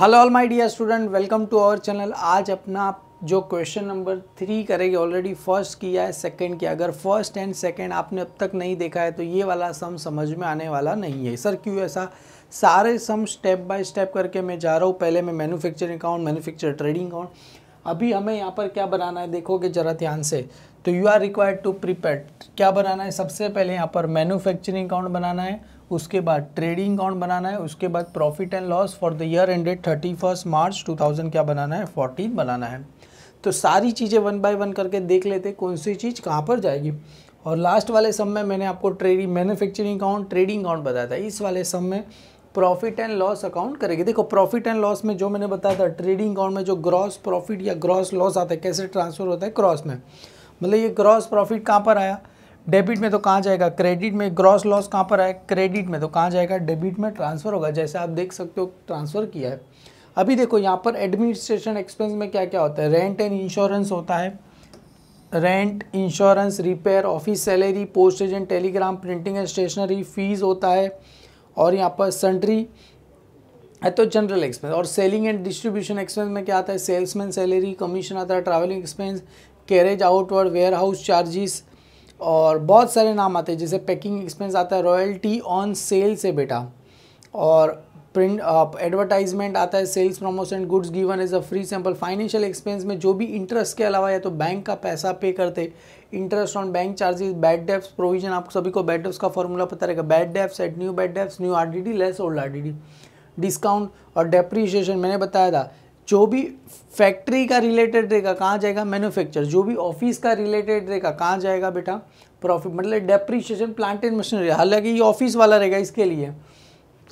Hello all my dear student, welcome to our channel. आज अपना जो क्वेश्चन नंबर 3 करेंगे, ऑलरेडी फर्स्ट किया है, सेकंड किया। अगर फर्स्ट एंड सेकंड आपने अब तक नहीं देखा है तो ये वाला सम समझ में आने वाला नहीं है। सर क्यों ऐसा? सारे सम स्टेप बाय स्टेप करके मैं जा रहा हूँ। पहले मैं manufacturing account, manufacture trading account. अभी हमें यहाँ पर क्या बनाना है देखोगे जरा ध्यान से। तो you are required to prepare. क्या बनाना है? सबसे पहले यहाँ पर मैन्युफैक्चरिंग अकाउंट बनाना है, उसके बाद ट्रेडिंग अकाउंट बनाना है, उसके बाद profit and loss for the year ended 31 March 2000 क्या बनाना है, 14 बनाना है। तो सारी चीज़ें वन बाय वन करके देख लेते कौन सी चीज़ कहाँ पर जाएगी। और लास्ट वाले सम में मैंने आपको trading, manufacturing account, trading account बताया था। इस वाले सम में प्रॉफिट एंड लॉस अकाउंट करेंगे। देखो प्रॉफिट एंड लॉस में जो मैंने बताया था, ट्रेडिंग अकाउंट में जो ग्रॉस प्रॉफिट या ग्रॉस लॉस आता है कैसे ट्रांसफर होता है क्रॉस में। मतलब ये ग्रॉस प्रॉफिट कहाँ पर आया? डेबिट में, तो कहाँ जाएगा? क्रेडिट में। ग्रॉस लॉस कहाँ पर आया? क्रेडिट में, तो कहाँ जाएगा? डेबिट में ट्रांसफ़र होगा। जैसे आप देख सकते हो ट्रांसफ़र किया है। अभी देखो यहाँ पर एडमिनिस्ट्रेशन एक्सपेंस में क्या क्या होता है। रेंट एंड इंश्योरेंस होता है, rent, insurance, repair, office salary, postage and telegram, printing and stationery, fees होता है, और यहाँ पर सेंट्री है तो जनरल एक्सपेंस। और सेलिंग एंड डिस्ट्रीब्यूशन एक्सपेंस में क्या आता है? सेल्समैन सैलरी, कमीशन आता है, travelling expense, carriage outward, warehouse charges, और बहुत सारे नाम आते हैं। जैसे पैकिंग एक्सपेंस आता है, रॉयल्टी ऑन सेल से बेटा, और प्रिंट एडवर्टाइजमेंट आता है, sales promotion, goods given as a free sample. Financial expense में जो भी इंटरेस्ट के अलावा या तो बैंक का पैसा पे करते, interest on bank charges, bad debts provision. आप सभी को बैड डेप्स का फॉर्मूला पता रहेगा। Bad debts at new bad debts, new RDD less old RDD, discount और डेप्रीशिएशन। मैंने बताया था जो भी फैक्ट्री का रिलेटेड रहेगा कहाँ जाएगा? मैन्युफैक्चर। जो भी ऑफिस का रिलेटेड रहेगा कहाँ जाएगा बेटा? प्रॉफिट। मतलब डेप्रीशिएशन प्लांट एंड मशीनरी, हालांकि ये ऑफिस वाला रहेगा, इसके लिए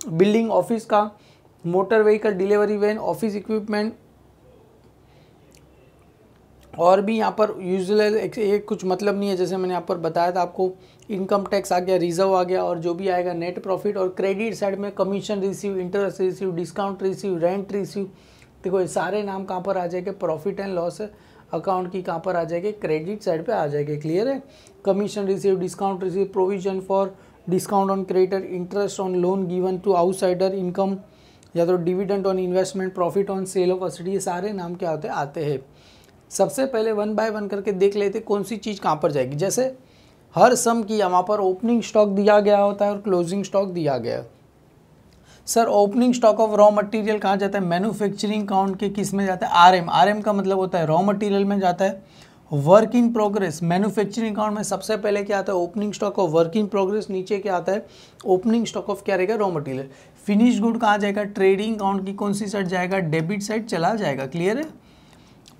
बिल्डिंग ऑफिस का, motor vehicle, delivery van, office equipment, और भी यहाँ पर यूजुअल ये कुछ मतलब नहीं है। जैसे मैंने यहाँ पर बताया था आपको, इनकम टैक्स आ गया, रिजर्व आ गया, और जो भी आएगा नेट प्रॉफिट। और क्रेडिट साइड में commission receive, interest receive, discount receive, rent receive. देखो ये सारे नाम कहाँ पर आ जाएंगे? प्रॉफिट एंड लॉस अकाउंट की कहाँ पर आ जाएगी? क्रेडिट साइड पे आ जाएगी। क्लियर है? Commission receive, discount receive, provision for discount on creditor, interest on loan given to outsider, income या तो dividend on investment, profit on sale of asset. ये सारे नाम क्या होते आते हैं। सबसे पहले वन बाय वन करके देख लेते कौन सी चीज़ कहाँ पर जाएगी। जैसे हर सम की वहाँ पर ओपनिंग स्टॉक दिया गया होता है और क्लोजिंग स्टॉक दिया गया है। Sir opening stock of raw material कहाँ जाता है? मैन्युफैक्चरिंग अकाउंट के किस में जाता है? आरएम। आरएम का मतलब होता है रॉ मटेरियल में जाता है। Work in progress, manufacturing account में सबसे पहले क्या आता है? Opening stock of work in progress. नीचे क्या आता है? ओपनिंग स्टॉक ऑफ क्या रहेगा? Raw material. फिनिश गुड कहाँ जाएगा? ट्रेडिंग अकाउंट की कौन सी साइड जाएगा? डेबिट साइड चला जाएगा। क्लियर है?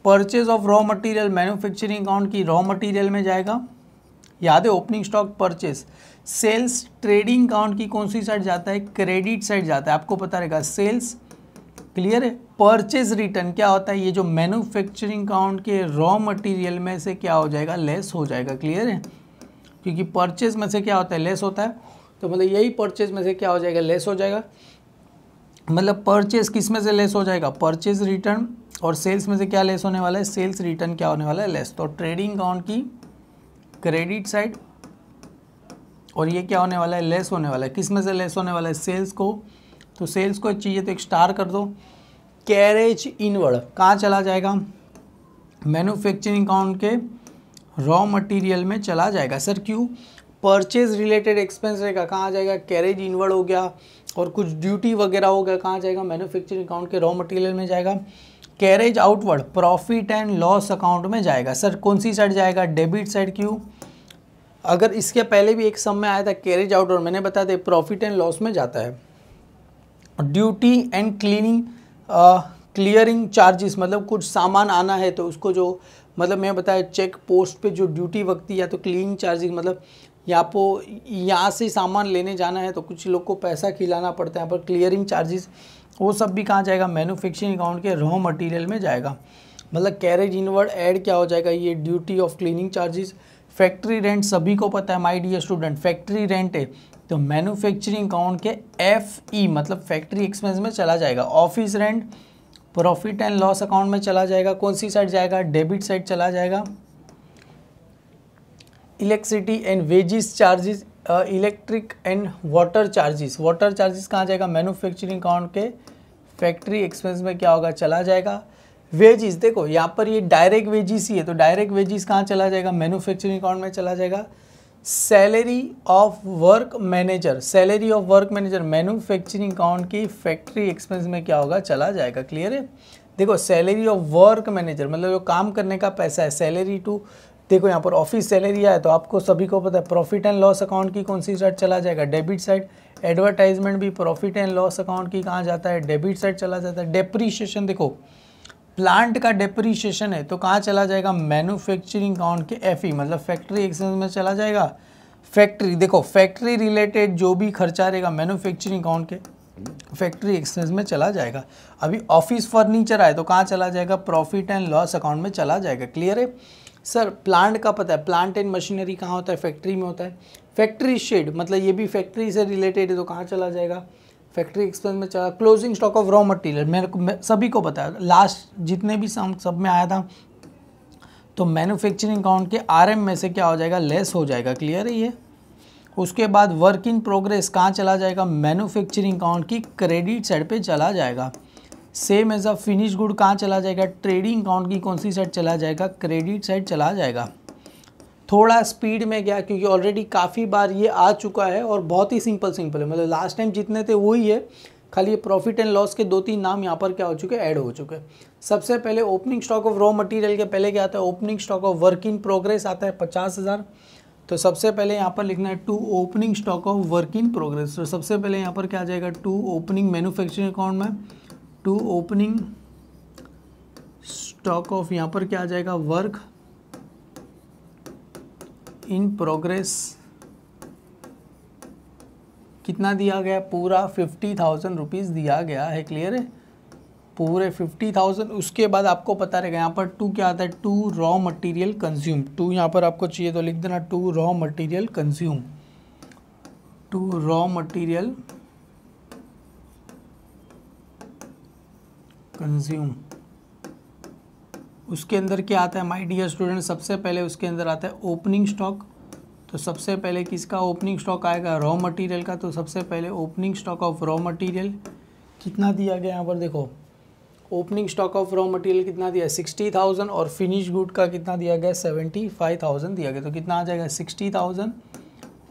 Purchase of raw material manufacturing account की रॉ मटेरियल में जाएगा। याद है opening stock purchase. Sales trading account की कौन सी साइड जाता है? क्रेडिट साइड जाता है, आपको पता रहेगा सेल्स। क्लियर है? परचेज रिटर्न क्या होता है? ये जो मैन्युफैक्चरिंग अकाउंट के रॉ मटेरियल में से क्या हो जाएगा? लेस हो जाएगा। क्लियर है? क्योंकि परचेज में से क्या होता है? लेस होता है। तो मतलब यही परचेज में से क्या हो जाएगा? लेस हो जाएगा। मतलब परचेज किस में से लेस हो जाएगा? Purchase return. और सेल्स में से क्या लेस होने वाला है? सेल्स रिटर्न क्या होने वाला है? लेस। तो ट्रेडिंग अकाउंट की क्रेडिट साइड, और ये क्या होने वाला है? लेस होने वाला है। किस में से लेस होने वाला है? सेल्स को। तो सेल्स को चाहिए तो एक स्टार कर दो। कैरेज इनवर्ड कहाँ चला जाएगा? मैन्युफैक्चरिंग अकाउंट के रॉ मटेरियल में चला जाएगा। सर क्यों? परचेज रिलेटेड एक्सपेंस रहेगा कहाँ जाएगा? कैरेज इनवर्ड हो गया, और कुछ ड्यूटी वगैरह हो गया कहाँ जाएगा? मैन्युफैक्चरिंग अकाउंट के रॉ मटेरियल में जाएगा। Carriage outward profit and loss account में जाएगा। सर कौन सी साइड जाएगा? Debit side. क्यों? अगर इसके पहले भी एक सम में आया था कैरेज आउटवर्ड, मैंने बताया था प्रॉफिट एंड लॉस में जाता है। ड्यूटी एंड क्लियरिंग चार्जेस, मतलब कुछ सामान आना है तो उसको जो मतलब मैं बताया चेक पोस्ट पे जो ड्यूटी वक्ती या तो क्लीनिंग चार्जेस, मतलब यहाँ से सामान लेने जाना है तो कुछ लोग को पैसा खिलाना पड़ता है यहाँ पर क्लियरिंग चार्जेस, वो सब भी कहाँ जाएगा? मैन्युफैक्चरिंग अकाउंट के रॉ मटेरियल में जाएगा। मतलब कैरेज इनवर्ड ऐड क्या हो जाएगा? ये duty of cleaning charges. Factory rent सभी को पता है my dear student, factory rent है तो मैन्युफैक्चरिंग अकाउंट के एफई मतलब फैक्ट्री एक्सपेंस में चला जाएगा। Office rent profit and loss account में चला जाएगा। कौन सी साइड जाएगा? डेबिट साइड चला जाएगा। Electricity and wages charges, electric and water charges, water charges कहाँ जाएगा? मैन्युफैक्चरिंग अकाउंट के फैक्ट्री एक्सपेंस में क्या होगा, चला जाएगा। वेजिस देखो यहाँ पर ये डायरेक्ट वेजिस ही है, तो डायरेक्ट वेजिस कहाँ चला जाएगा, मैन्युफैक्चरिंग अकाउंट में चला जाएगा। Salary of work manager, salary of work manager manufacturing account की फैक्ट्री एक्सपेंस में क्या होगा, चला जाएगा। क्लियर है। देखो सैलरी ऑफ वर्क मैनेजर मतलब जो काम करने का पैसा है, सैलरी टू देखो यहाँ पर ऑफिस सैलरी आए तो आपको सभी को पता है प्रॉफिट एंड लॉस अकाउंट की कौन सी साइड चला जाएगा, डेबिट साइड। एडवर्टाइजमेंट भी प्रॉफिट एंड लॉस अकाउंट की कहाँ जाता है, डेबिट साइड चला जाता है। डेप्रीशिएशन देखो प्लांट का डेप्रीशिएशन है तो कहाँ चला जाएगा, मैन्युफैक्चरिंग अकाउंट के एफई मतलब फैक्ट्री एक्सपेंस में चला जाएगा। फैक्ट्री देखो फैक्ट्री रिलेटेड जो भी खर्चा रहेगा मैन्युफैक्चरिंग अकाउंट के फैक्ट्री एक्सपेंस में चला जाएगा। अभी ऑफिस फर्नीचर आए तो कहाँ चला जाएगा, प्रॉफिट एंड लॉस अकाउंट में चला जाएगा। क्लियर है। सर प्लांट का पता है, प्लांट एंड मशीनरी कहाँ होता है, फैक्ट्री में होता है। फैक्ट्री शेड मतलब ये भी फैक्ट्री से रिलेटेड है तो कहाँ चला जाएगा, फैक्ट्री एक्सपेंस में चला। Closing stock of raw material मेरे को सभी को पता है, लास्ट जितने भी सब में आया था तो मैन्युफैक्चरिंग अकाउंट के आरएम में से क्या हो जाएगा, लेस हो जाएगा। क्लियर है ये। उसके बाद वर्क इन प्रोग्रेस कहाँ चला जाएगा, मैन्युफैक्चरिंग अकाउंट की क्रेडिट साइड पे चला जाएगा। Same as a finish good कहाँ चला जाएगा, ट्रेडिंग अकाउंट की कौन सी साइड चला जाएगा, क्रेडिट साइड चला जाएगा। थोड़ा स्पीड में गया क्योंकि ऑलरेडी काफ़ी बार ये आ चुका है और बहुत ही सिंपल है, मतलब लास्ट टाइम जितने थे वही है, खाली ये प्रॉफिट एंड लॉस के 2-3 नाम यहाँ पर क्या हो चुके, ऐड हो चुके। सबसे पहले opening stock of raw material के पहले क्या आता है, opening stock of work in progress आता है 50,000। तो सबसे पहले यहाँ पर लिखना है to opening stock of work in progress. तो सबसे पहले यहाँ पर क्या आ जाएगा, टू ओपनिंग मैन्युफैक्चरिंग अकाउंट में टू ओपनिंग स्टॉक ऑफ यहाँ पर क्या आ जाएगा, वर्क इन प्रोग्रेस कितना दिया गया, पूरा 50,000 रुपीज़ दिया गया है। क्लियर है, पूरे 50,000। उसके बाद आपको पता रहेगा यहाँ पर टू क्या आता है, to raw material consume. To यहाँ पर आपको चाहिए तो लिख देना to raw material consume, to raw material consume. उसके अंदर क्या आता है माय डियर स्टूडेंट, सबसे पहले उसके अंदर आता है ओपनिंग स्टॉक। तो सबसे पहले किसका ओपनिंग स्टॉक आएगा, रॉ मटेरियल का। तो सबसे पहले opening stock of raw material कितना दिया गया यहाँ पर देखो, opening stock of raw material कितना दिया 60,000 और फिनिश गुड का कितना दिया गया 75,000 दिया गया। तो कितना आ जाएगा 60,000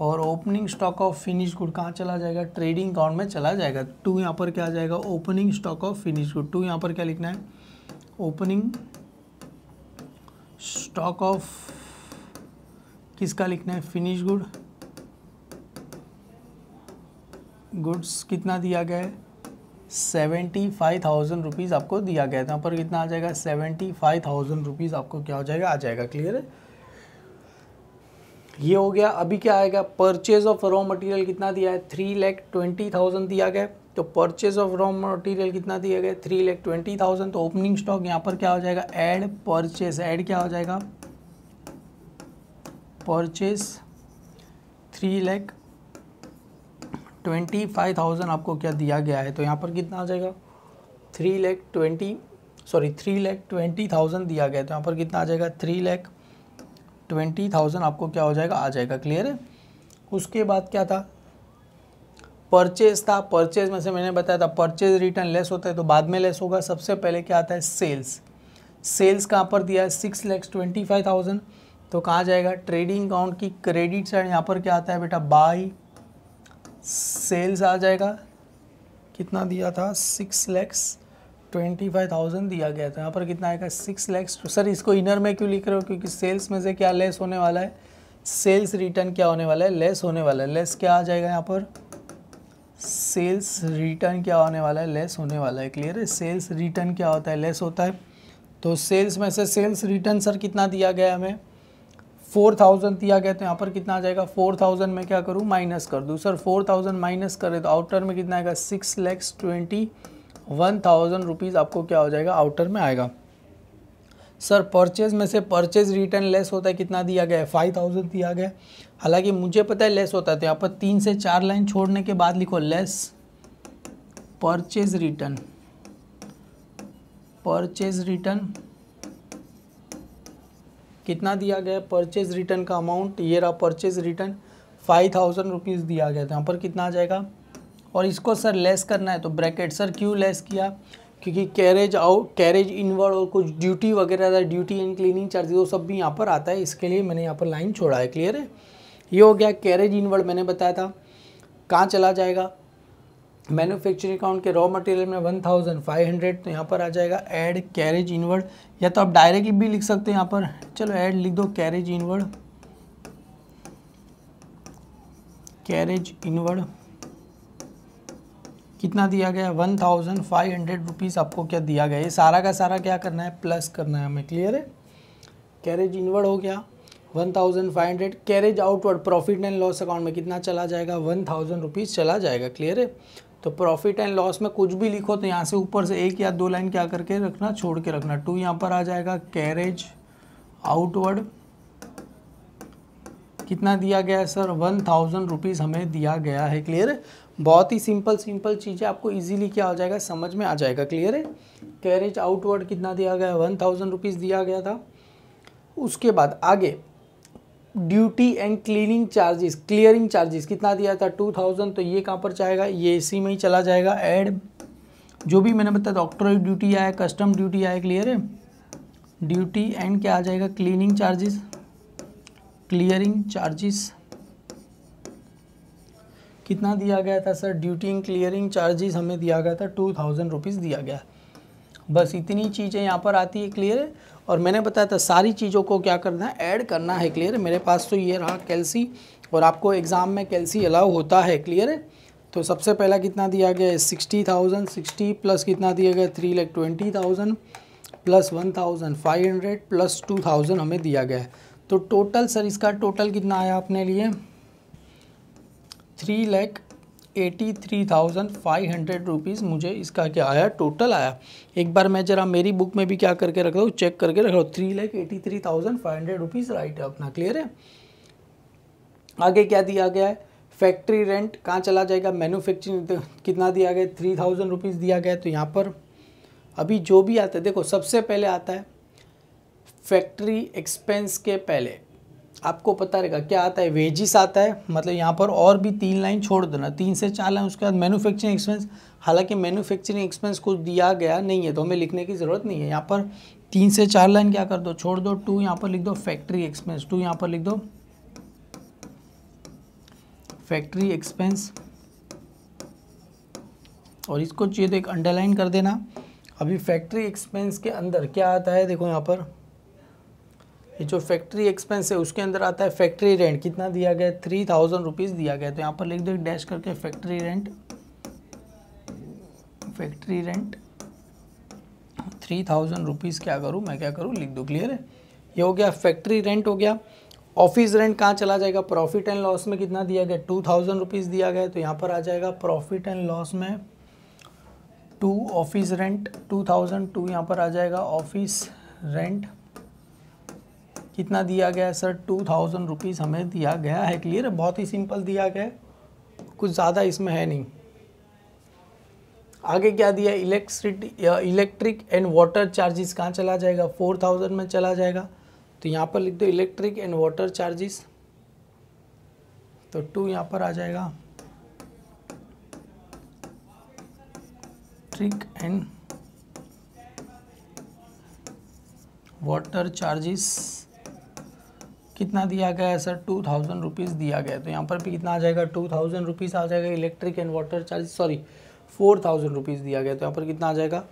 और opening stock of finish good कहाँ चला जाएगा, ट्रेडिंग अकाउंट में चला जाएगा। टू यहाँ पर क्या आ जाएगा, opening stock of finish good. To यहाँ पर क्या लिखना है, ओपनिंग स्टॉक ऑफ किसका लिखना है, फिनिश गुड्स कितना दिया गया है 75,000 रुपीज़ आपको दिया गया है। यहाँ पर कितना आ जाएगा 75,000 रुपीज़ आपको क्या हो जाएगा, आ जाएगा। क्लियर है, ये हो गया। अभी क्या आएगा, परचेज ऑफ रॉ मटेरियल कितना दिया है 3,20,000 दिया गया है। तो परचेज ऑफ रॉ मटेरियल कितना दिया गया 3,20,000। तो ओपनिंग स्टॉक यहाँ पर क्या हो जाएगा, एड परचेज। एड क्या हो जाएगा, परचेज 3,25,000 आपको क्या दिया गया है। तो यहाँ पर कितना आ जाएगा 3,20,000 दिया गया है। तो यहाँ पर कितना आ जाएगा 3,20,000 आपको क्या हो जाएगा, आ जाएगा। क्लियर है। उसके बाद क्या था, परचेज था। परचेज में से मैंने बताया था परचेज रिटर्न लेस होता है तो बाद में लेस होगा। सबसे पहले क्या आता है सेल्स। सेल्स कहाँ पर दिया है 6,25,000। तो कहाँ जाएगा, ट्रेडिंग अकाउंट की क्रेडिट साइड। यहाँ पर क्या आता है बेटा, बाई सेल्स आ जाएगा। कितना दिया था 6,25,000 दिया गया था। यहाँ पर कितना आएगा 6 लाख। सर इसको इनर में क्यों लिख रहे हो, क्योंकि सेल्स में से क्या लेस होने वाला है, सेल्स रिटर्न क्या होने वाला है, लेस होने वाला है। लेस क्या आ जाएगा यहाँ पर, सेल्स रिटर्न क्या होने वाला है, लेस होने वाला है। क्लियर है। सेल्स रिटर्न क्या होता है, लेस होता है। तो सेल्स में से सेल्स रिटर्न सर कितना दिया गया हमें 4,000 दिया गया। तो यहाँ पर कितना आ जाएगा 4,000 में क्या करूँ, माइनस कर दूँ। सर 4,000 माइनस करें तो आउटर में कितना आएगा 6,21,000 रुपीज़ आपको क्या हो जाएगा, आउटर में आएगा। सर परचेज में से परचेज रिटर्न लेस होता है, कितना दिया गया है 5,000 दिया गया। हालांकि मुझे पता है लेस होता है तो यहाँ पर 3 से 4 लाइन छोड़ने के बाद लिखो less purchase return. Purchase return कितना दिया गया, परचेज रिटर्न का अमाउंट ये रहा, परचेज रिटर्न 5,000 रुपीज़ दिया गया। तो यहाँ पर कितना आ जाएगा और इसको सर लेस करना है तो ब्रैकेट। सर क्यों लेस किया? क्योंकि कैरेज आउट, कैरेज इनवर्ड और कुछ ड्यूटी वगैरह, ड्यूटी एंड क्लीनिंग चार्जेस वो सब भी यहाँ पर आता है, इसके लिए मैंने यहाँ पर लाइन छोड़ा है। क्लियर है? ये हो गया कैरेज इनवर्ड, मैंने बताया था कहाँ चला जाएगा, मैन्युफैक्चरिंग अकाउंट के रॉ मटेरियल में 1500 तो यहाँ पर आ जाएगा ऐड कैरेज इनवर्ड, या तो आप डायरेक्टली भी लिख सकते हैं यहाँ पर, चलो ऐड लिख दो कैरेज इनवर्ड, कैरेज इनवर्ड कितना दिया गया 1500 रुपीज़ आपको क्या दिया गया, ये सारा का सारा क्या करना है प्लस करना है हमें। क्लियर है? कैरेज इनवर्ड हो गया 1500। Carriage outward profit and loss account में कितना चला जाएगा 1000 रुपीज़ चला जाएगा। क्लियर है? तो प्रॉफिट एंड लॉस में कुछ भी लिखो तो यहाँ से ऊपर से एक या दो लाइन क्या करके रखना, छोड़ के रखना। टू यहाँ पर आ जाएगा कैरेज आउटवर्ड कितना दिया गया है सर 1000 रुपीज़ हमें दिया गया है। क्लियर है? बहुत ही सिंपल चीज़ें आपको इजीली क्या हो जाएगा समझ में आ जाएगा। क्लियर है? कैरेज आउटवर्ड कितना दिया गया है 1000 रुपीज़ दिया गया था। उसके बाद आगे duty and cleaning charges, clearing charges कितना दिया था 2000, तो ये कहाँ पर जाएगा, ये इसी में ही चला जाएगा। ऐड जो भी मैंने बताया डॉक्टोरल ड्यूटी आया, कस्टम ड्यूटी आया। क्लियर है? ड्यूटी एंड क्या आ जाएगा क्लीनिंग चार्जेस, क्लियरिंग चार्जेस कितना दिया गया था sir, duty and clearing charges हमें दिया गया था 2000 रुपीज़ दिया गया। बस इतनी चीज़ें यहाँ पर आती है। क्लियर है? और मैंने बताया था सारी चीज़ों को क्या करना है ऐड करना है। क्लियर है? मेरे पास तो ये रहा कैल्सी, और आपको एग्ज़ाम में कैल्सी अलाउ होता है। क्लियर है? तो सबसे पहला कितना दिया गया है 60000, 60 प्लस कितना दिया गया 320000 प्लस 1500 प्लस 2000 हमें दिया गया है। तो टोटल सर इसका टोटल कितना आया अपने लिए 3,83,500 रुपीज़ मुझे इसका क्या आया टोटल आया। एक बार मैं ज़रा मेरी बुक में भी क्या करके रख रहा हूँ, चेक करके रख रहा हूँ, 3,83,500 रुपीज़ राइट है अपना। क्लियर है? आगे क्या दिया गया है फैक्ट्री रेंट कहाँ चला जाएगा, मैन्युफैक्चरिंग कितना दिया गया 3000 रुपीज़ दिया गया। तो यहाँ पर अभी जो भी आता है देखो, सबसे पहले आता है फैक्ट्री एक्सपेंस के पहले आपको पता रहेगा क्या आता है, वेजिस आता है, मतलब यहाँ पर और भी 3 लाइन छोड़ देना, 3 से 4 लाइन। उसके बाद मैन्युफैक्चरिंग एक्सपेंस, हालांकि मैन्युफैक्चरिंग एक्सपेंस कुछ दिया गया नहीं है तो हमें लिखने की ज़रूरत नहीं है, यहाँ पर 3 से 4 लाइन क्या कर दो छोड़ दो। 2 यहाँ पर लिख दो फैक्ट्री एक्सपेंस, 2 यहाँ पर लिख दो फैक्ट्री एक्सपेंस, और इसको चाहिए तो एक अंडरलाइन कर देना। अभी फैक्ट्री एक्सपेंस के अंदर क्या आता है देखो, यहाँ पर ये जो फैक्ट्री एक्सपेंस है उसके अंदर आता है फैक्ट्री रेंट कितना दिया गया 3000 रुपीज़ दिया गया। तो यहाँ पर लिख दो डैश करके factory rent, factory rent 3000 rupees क्या करूँ मैं क्या करूँ लिख दो। क्लियर है? ये हो गया फैक्ट्री रेंट हो गया। ऑफिस रेंट कहाँ चला जाएगा, प्रॉफिट एंड लॉस में कितना दिया गया 2000 रुपीज़ दिया गया। तो यहाँ पर आ जाएगा प्रॉफिट एंड लॉस में 2 ऑफिस रेंट 2000 यहाँ पर आ जाएगा ऑफिस रेंट कितना दिया गया है सर 2000 रुपीज़ हमें दिया गया है। क्लियर है? बहुत ही सिंपल दिया गया है, कुछ ज़्यादा इसमें है नहीं। आगे क्या दिया इलेक्ट्रिक एंड वाटर चार्जेस कहाँ चला जाएगा 4000 में चला जाएगा। तो यहाँ पर लिख दो इलेक्ट्रिक एंड वाटर चार्जेस, तो 2 यहाँ पर आ जाएगा इलेक्ट्रिक एंड वाटर चार्जेस कितना दिया गया है सर 2000 रुपीज़ दिया गया। तो यहाँ पर भी कितना आ जाएगा 2000 रुपीज़ आ जाएगा। Electric and water charges sorry 4000 rupees दिया गया। तो यहाँ पर कितना आ जाएगा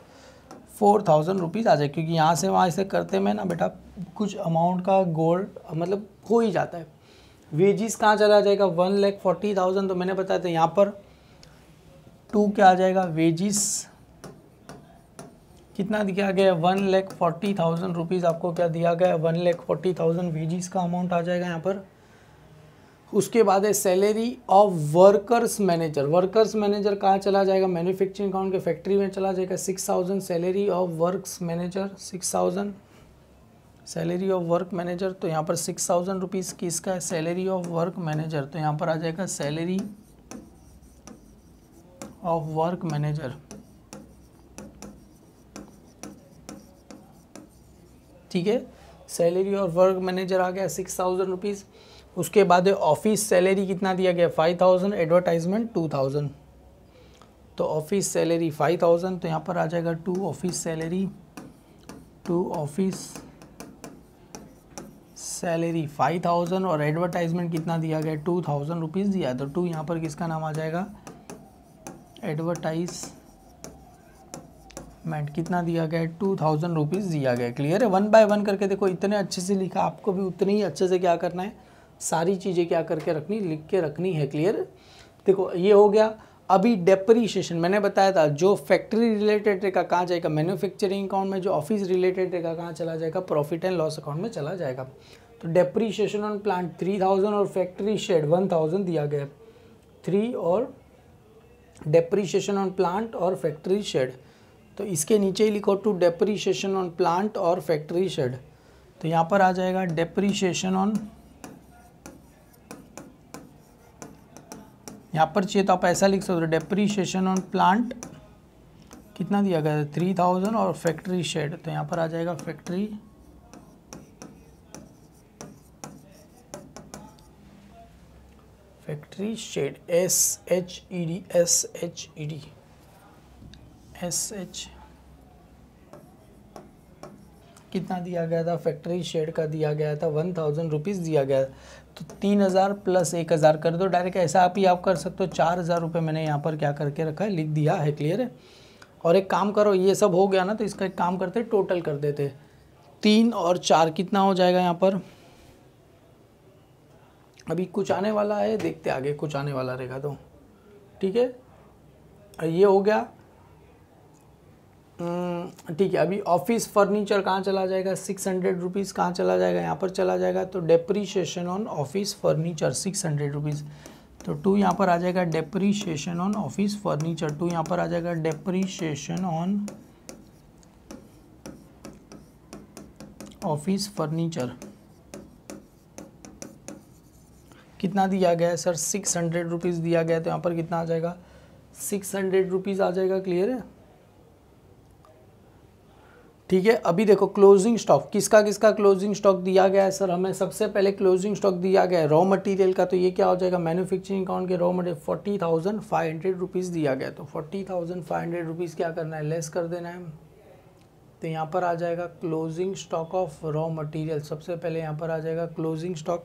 4000 रुपीज़ आ जाएगा, क्योंकि यहाँ से वहाँ इसे करते में ना बेटा कुछ अमाउंट का गोल्ड मतलब हो ही जाता है। वेजिस कहाँ चला जाएगा 1,40,000, तो मैंने बताया था यहाँ पर 2 क्या आ जाएगा वेजिस कितना दिया गया 1,40,000 रुपीज़ आपको क्या दिया गया 1,40,000 वेजिस का अमाउंट आ जाएगा यहाँ पर। उसके बाद है salary of workers manager, workers manager कहाँ चला जाएगा मैन्युफैक्चरिंग अकाउंट के फैक्ट्री में चला जाएगा 6000 salary of works manager 6000 salary of work manager. तो यहाँ पर 6000 रुपीज़ किसका है सैलरी ऑफ वर्क मैनेजर। तो यहाँ पर आ जाएगा सैलरी ऑफ वर्क मैनेजर ठीक है, सैलरी और वर्क मैनेजर आ गया 6000 रुपीज़। उसके बाद ऑफिस सैलरी कितना दिया गया 5000, एडवर्टाइजमेंट 2000। तो ऑफिस सैलरी 5000, तो यहाँ पर आ जाएगा टू ऑफिस सैलरी, $5000 और एडवर्टाइजमेंट कितना दिया गया, 2000 रुपीज़ दिया है, तो टू यहाँ पर किसका नाम आ जाएगा, एडवर्टाइजमेंट कितना दिया गया, 2000 रुपीज़ दिया गया। क्लियर है, वन बाय वन करके देखो, इतने अच्छे से लिखा, आपको भी उतने ही अच्छे से क्या करना है, सारी चीज़ें क्या करके रखनी, लिख के रखनी है। क्लियर, देखो ये हो गया। अभी डेप्रीशिएशन मैंने बताया था, जो फैक्ट्री रिलेटेड रहेगा कहाँ जाएगा, मैन्युफैक्चरिंग अकाउंट में, जो ऑफिस रिलेटेड रहेगा कहाँ चला जाएगा, प्रॉफिट एंड लॉस अकाउंट में चला जाएगा। तो डेप्रीशिएशन ऑन प्लांट 3000 और फैक्ट्री शेड 1000 दिया गया, 3 और डेप्रीशिएशन ऑन प्लांट और फैक्ट्री शेड, तो इसके नीचे ही लिखो टू डेप्रीशिएशन ऑन प्लांट और फैक्ट्री शेड, तो यहाँ पर आ जाएगा डेप्रीशिएशन ऑन, यहाँ पर चाहिए तो आप ऐसा लिख सकते हो, डेप्रीशिएशन ऑन प्लांट कितना दिया गया, 3000 और फैक्ट्री शेड, तो यहाँ पर आ जाएगा फैक्ट्री शेड, SHED कितना दिया गया था, फैक्ट्री शेड का दिया गया था 1000 रुपीज़ दिया गया, तो 3000 प्लस 1000 कर दो डायरेक्ट, ऐसा आप ही आप कर सकते हो। 4000 रुपये मैंने यहाँ पर क्या करके रखा है, लिख दिया है। क्लियर है, और एक काम करो, ये सब हो गया ना, तो इसका एक काम करते टोटल कर देते, 3 और 4 कितना हो जाएगा, यहाँ पर अभी कुछ आने वाला है, देखते आगे कुछ आने वाला रहेगा तो ठीक है। ये हो गया, ठीक है। अभी ऑफिस फर्नीचर कहाँ चला जाएगा, 600 रुपीज़ कहाँ चला जाएगा, यहाँ पर चला जाएगा, तो depreciation on office furniture 600 rupees, तो 2 यहाँ पर आ जाएगा डेप्रीशिएशन ऑन ऑफिस फर्नीचर, 2 यहाँ पर आ जाएगा डेप्रीशिएशन ऑन ऑफिस फर्नीचर कितना दिया गया है सर, 600 रुपीज़ दिया गया है, तो यहाँ पर कितना आ जाएगा, 600 रुपीज़ आ जाएगा। क्लियर है, ठीक है। अभी देखो क्लोजिंग स्टॉक, किसका किसका क्लोजिंग स्टॉक दिया गया है सर, हमें सबसे पहले क्लोजिंग स्टॉक दिया गया है रॉ मटेरियल का, तो ये क्या हो जाएगा, मैन्युफैक्चरिंग अकाउंट के रॉ मटेरियल 40,500 रुपीज़ दिया गया, तो 40,500 रुपीज़ क्या करना है, लेस कर देना है, तो यहाँ पर आ जाएगा closing stock of raw material, सबसे पहले यहाँ पर आ जाएगा क्लोजिंग स्टॉक,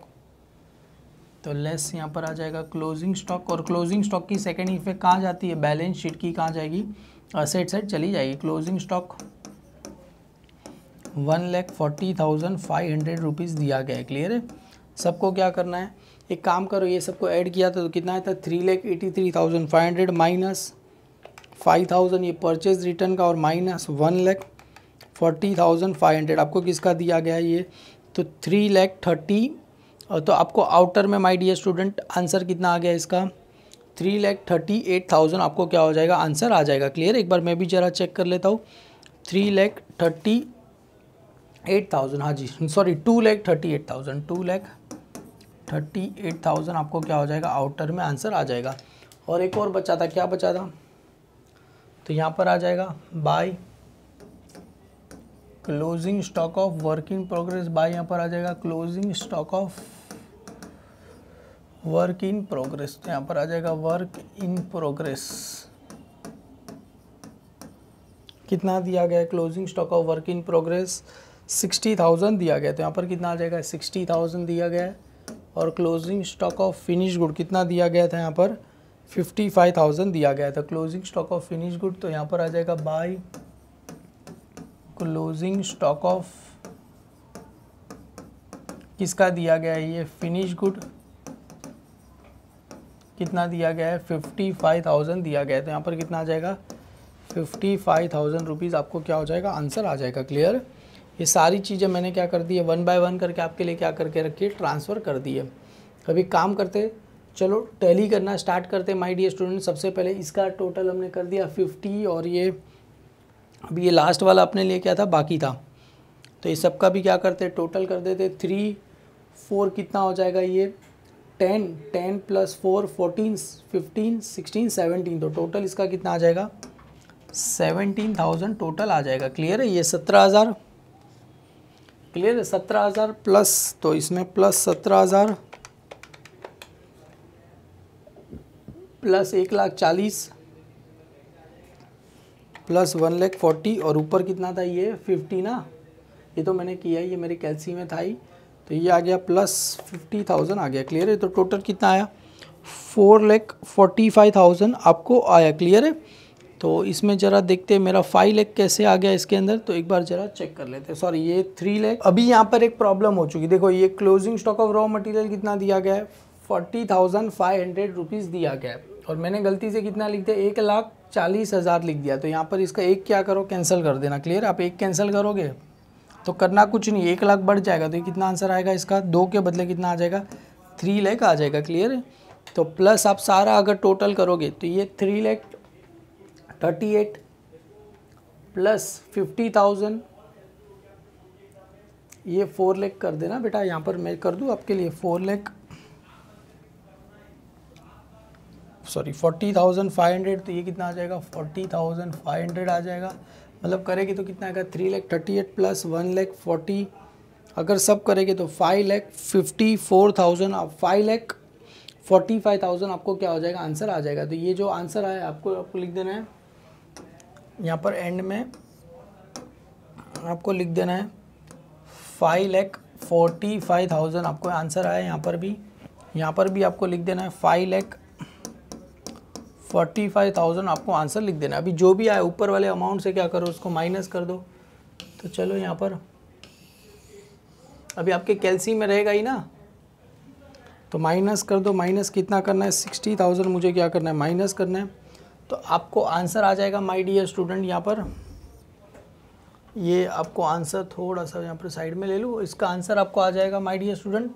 तो लेस यहाँ पर आ जाएगा क्लोजिंग स्टॉक, और क्लोजिंग स्टॉक की सेकंड इफेक्ट कहाँ जाती है, बैलेंस शीट की कहाँ जाएगी, असेट साइड चली जाएगी। क्लोजिंग स्टॉक 1,40,500 रुपीज़ दिया गया है। क्लियर है, सबको क्या करना है, एक काम करो, ये सबको ऐड किया था तो कितना आया था, 3,83,500 माइनस 5000 ये परचेज रिटर्न का, और माइनस 1,40,500 आपको किसका दिया गया है, ये तो 3,30,000, तो आपको आउटर में माय डियर स्टूडेंट आंसर कितना आ गया इसका, 3,38,000 आपको क्या हो जाएगा, आंसर आ जाएगा। क्लियर, एक बार मैं भी ज़रा चेक कर लेता हूँ, 3,38,000, हाँ जी सॉरी 2,38,000, 2,38,000 आपको क्या हो जाएगा, आउटर में आंसर आ जाएगा। और एक और बचा था, क्या बचा था, तो यहाँ पर आ जाएगा by closing stock of work in progress, by यहाँ पर आ जाएगा closing stock of work in progress, तो यहाँ पर आ जाएगा वर्क इन प्रोग्रेस कितना दिया गया, closing stock of work in progress 60,000 दिया गया, तो यहाँ पर कितना आ जाएगा, 60,000 दिया गया है। और closing stock of finish good कितना दिया गया था, यहाँ पर 55,000 दिया गया था closing stock of finish good, तो यहाँ पर आ जाएगा बाय क्लोजिंग स्टॉक ऑफ किसका दिया गया है, ये फिनिश गुड कितना दिया गया है, 55,000 दिया गया है, तो यहाँ पर कितना आ जाएगा, 55,000 रुपीज़ आपको क्या हो जाएगा, आंसर आ जाएगा। क्लियर, ये सारी चीज़ें मैंने क्या कर दी है, वन बाय वन करके आपके लिए क्या करके रखिए, ट्रांसफ़र कर दिए। अभी काम करते, चलो टैली करना स्टार्ट करते माय डियर स्टूडेंट। सबसे पहले इसका टोटल हमने कर दिया 50, और ये अभी ये लास्ट वाला अपने लिए क्या था, बाकी था, तो ये सबका भी क्या करते टोटल कर देते। 3, 4 कितना हो जाएगा, ये 10, 10 प्लस 4 14, 15, 16, 17, तो टोटल इसका कितना आ जाएगा, 17,000 टोटल आ जाएगा। क्लियर है, ये 17,000, क्लियर है, 17,000 प्लस, तो इसमें प्लस 17,000 प्लस 1,40,000 प्लस 1,40,000 और ऊपर कितना था ये 50 ना, ये तो मैंने किया ये मेरी कैलसी में था ही, तो ये आ गया प्लस 50,000 आ गया। क्लियर है, तो टोटल कितना आया 4,45,000 आपको आया। क्लियर है, तो इसमें ज़रा देखते हैं मेरा 5 लाख कैसे आ गया इसके अंदर, तो एक बार ज़रा चेक कर लेते हैं। सॉरी ये 3 लाख। अभी यहाँ पर एक प्रॉब्लम हो चुकी, देखो ये closing stock of raw material कितना दिया गया है 40,500 रुपीज़ दिया गया है, और मैंने गलती से कितना लिख दिया 1,40,000 लिख दिया। तो यहाँ पर इसका एक क्या करो कैंसिल कर देना। क्लियर, आप एक कैंसिल करोगे तो करना कुछ नहीं, 1 लाख बढ़ जाएगा। तो ये कितना आंसर आएगा इसका 2 के बदले कितना आ जाएगा 3 लाख आ जाएगा। क्लियर है, तो प्लस आप सारा अगर टोटल करोगे तो ये 3,38,000 प्लस 50,000 ये 4 लाख कर देना बेटा। यहाँ पर मैं कर दूँ आपके लिए 40,500, तो ये कितना आ जाएगा 40,500 आ जाएगा। मतलब करेंगे तो कितना आएगा 3,38,000 प्लस 1,40,000, अगर सब करेंगे तो 5,54,000 5,45,000 आपको क्या हो जाएगा आंसर आ जाएगा। तो ये जो आंसर आया आपको लिख देना है यहाँ पर, एंड में आपको लिख देना है 5,45,000 आपको आंसर आया। यहाँ पर भी आपको लिख देना है 5,45,000 आपको आंसर लिख देना है। अभी जो भी आए ऊपर वाले अमाउंट से क्या करो उसको माइनस कर दो। तो चलो यहाँ पर अभी आपके कैलसी में रहेगा ही ना, तो माइनस कर दो। माइनस कितना करना है 60,000 मुझे क्या करना है माइनस करना है, तो आपको आंसर आ जाएगा माय डियर स्टूडेंट। यहाँ पर ये आपको आंसर थोड़ा सा यहाँ पर साइड में ले लूँ, इसका आंसर आपको आ जाएगा माय डियर स्टूडेंट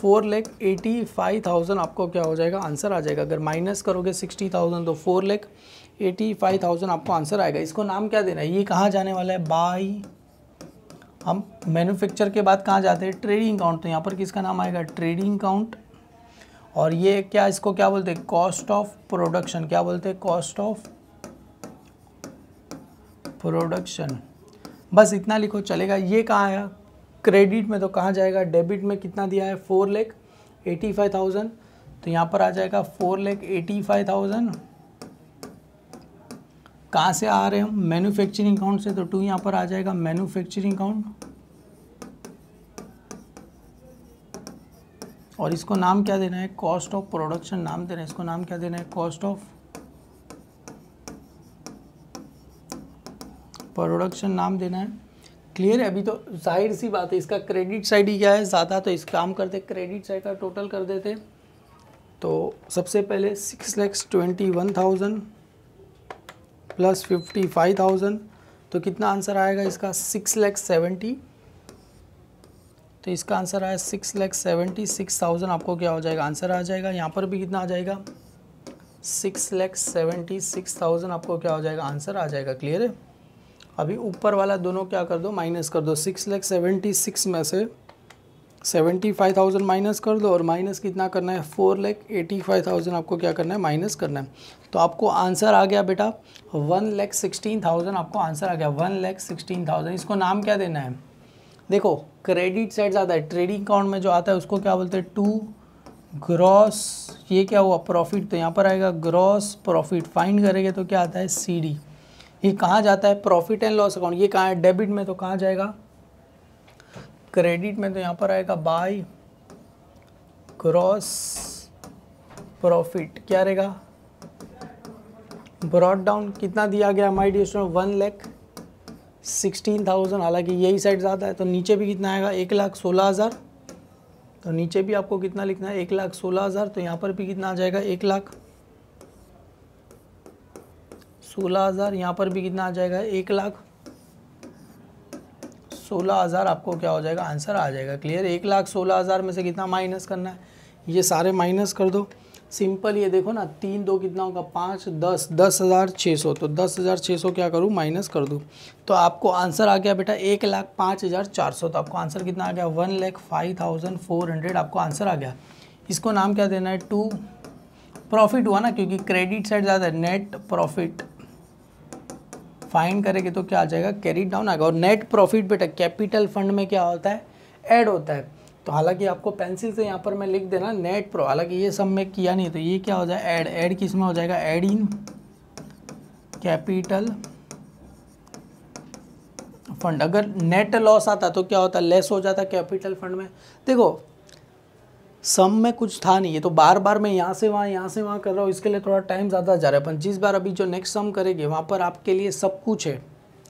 4,85,000 आपको क्या हो जाएगा आंसर आ जाएगा। अगर माइनस करोगे 60,000 तो 4,85,000 आपको आंसर आएगा। इसको नाम क्या देना है, ये कहाँ जाने वाला है बाई, हम मैन्युफैक्चर के बाद कहाँ जाते हैं ट्रेडिंग अकाउंट, तो यहाँ पर किसका नाम आएगा ट्रेडिंग अकाउंट। और ये क्या इसको क्या बोलते हैं कॉस्ट ऑफ प्रोडक्शन, क्या बोलते हैं कॉस्ट ऑफ प्रोडक्शन। बस इतना लिखो चलेगा। ये कहाँ आया क्रेडिट में, तो कहाँ जाएगा डेबिट में। कितना दिया है 4,85,000, तो यहाँ पर आ जाएगा 4,85,000। कहाँ से आ रहे हम मैन्युफैक्चरिंग अकाउंट से, तो 2 यहाँ पर आ जाएगा मैन्युफैक्चरिंग अकाउंट। और इसको नाम क्या देना है कॉस्ट ऑफ प्रोडक्शन नाम देना है, इसको नाम क्या देना है कॉस्ट ऑफ प्रोडक्शन नाम देना है। क्लियर है, अभी तो जाहिर सी बात है इसका क्रेडिट साइड ही क्या है ज़्यादा, तो इस काम करते क्रेडिट साइड का टोटल कर देते। तो सबसे पहले 6,21,000 प्लस 55,000, तो कितना आंसर आएगा इसका 6,70,000, तो इसका आंसर आया 6,76,000 आपको क्या हो जाएगा आंसर आ जाएगा। यहाँ पर भी कितना आ जाएगा 6,76,000 आपको क्या हो जाएगा आंसर आ जाएगा। क्लियर है, अभी ऊपर वाला दोनों क्या कर दो माइनस कर दो। 6,76,000 में से 75,000 माइनस कर दो, और माइनस कितना करना है 4,85,000 आपको क्या करना है माइनस करना है। तो आपको आंसर आ गया बेटा 1,16,000 आपको आंसर आ गया 1,16,000। इसको नाम क्या देना है, देखो क्रेडिट साइड ज़्यादा है, ट्रेडिंग अकाउंट में जो आता है उसको क्या बोलते हैं टू ग्रॉस, ये क्या हुआ प्रॉफिट, तो यहाँ पर आएगा ग्रॉस प्रॉफिट। फाइंड करेंगे तो क्या आता है सी डी, ये कहाँ जाता है प्रॉफिट एंड लॉस अकाउंट। ये कहाँ है डेबिट में, तो कहाँ जाएगा क्रेडिट में, तो यहाँ पर आएगा बाय क्रॉस प्रॉफिट। क्या रहेगा ब्रॉट डाउन, कितना दिया गया माय डियर स्टूडेंट 1,16,000। हालांकि यही साइड ज़्यादा है, तो नीचे भी कितना आएगा 1,16,000, तो नीचे भी आपको कितना लिखना है 1,16,000। तो यहाँ पर भी कितना आ जाएगा 1,16,000, यहाँ पर भी कितना आ जाएगा 1,16,000 आपको क्या हो जाएगा आंसर आ जाएगा। क्लियर, 1,16,000 में से कितना माइनस करना है, ये सारे माइनस कर दो। सिंपल, ये देखो ना 3-2 कितना होगा 5-10 10,600, तो 10,600 क्या करूँ माइनस कर दूँ। तो आपको आंसर आ गया बेटा 1,05,400। तो आपको आंसर कितना आ गया 1,05,400 आपको आंसर आ गया। इसको नाम क्या देना है टू प्रॉफिट हुआ ना, क्योंकि क्रेडिट साइड ज़्यादा है नेट प्रॉफिट। फाइंड करेंगे तो क्या आ जाएगा कैरी डाउन आएगा। और नेट प्रॉफिट बेटा कैपिटल फंड में क्या होता है ऐड होता है, तो हालांकि आपको पेंसिल से यहाँ पर मैं लिख देना नेट प्रो, हालांकि ये सब में किया नहीं, तो ये क्या हो जाए ऐड। ऐड किस में हो जाएगा ऐड इन कैपिटल फंड, अगर नेट लॉस आता तो क्या होता, लेस हो जाता कैपिटल फंड में। देखो सम में कुछ था नहीं, ये तो बार बार मैं यहाँ से वहाँ कर रहा हूँ, इसके लिए थोड़ा टाइम ज़्यादा जा रहा है। 25 बार अभी जो नेक्स्ट सम करेंगे वहाँ पर आपके लिए सब कुछ है,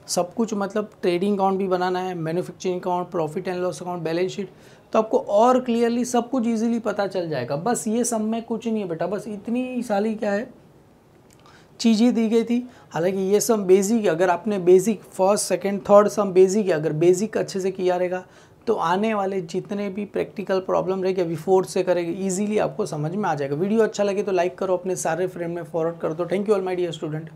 सब कुछ मतलब ट्रेडिंग अकाउंट भी बनाना है, manufacturing account, profit and loss account, balance sheet, तो आपको और क्लियरली सब कुछ इजीली पता चल जाएगा। बस ये सब में कुछ नहीं है बेटा, बस इतनी सारी क्या है चीज़ें दी गई थी। हालांकि ये सब बेसिक, अगर आपने बेसिक फर्स्ट सेकंड थर्ड सब बेसिक है, अगर बेसिक अच्छे से किया रहेगा तो आने वाले जितने भी प्रैक्टिकल प्रॉब्लम रहेगा विफोर्थ से करेंगे इजीली आपको समझ में आ जाएगा। वीडियो अच्छा लगे तो लाइक करो, अपने सारे फ्रेंड में फॉरवर्ड कर दो। Thank you all my dear student.